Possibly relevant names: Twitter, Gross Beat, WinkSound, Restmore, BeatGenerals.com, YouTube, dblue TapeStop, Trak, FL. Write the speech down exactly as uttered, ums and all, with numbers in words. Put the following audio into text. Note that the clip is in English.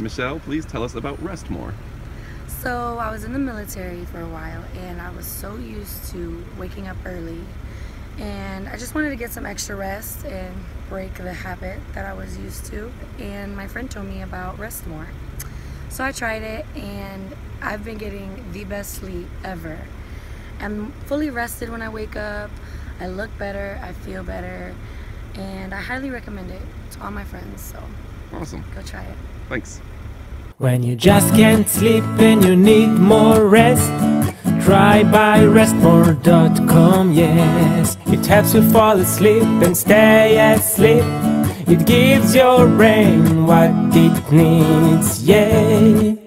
Michelle, please tell us about Restmore. So I was in the military for a while and I was so used to waking up early, and I just wanted to get some extra rest and break the habit that I was used to, and my friend told me about Restmore. So I tried it and I've been getting the best sleep ever. I'm fully rested when I wake up, I look better, I feel better, and I highly recommend it to all my friends, so awesome. Go try it. Thanks. When you just can't sleep and you need more rest, try by restmore dot com, yes. It helps you fall asleep and stay asleep. It gives your brain what it needs, yeah.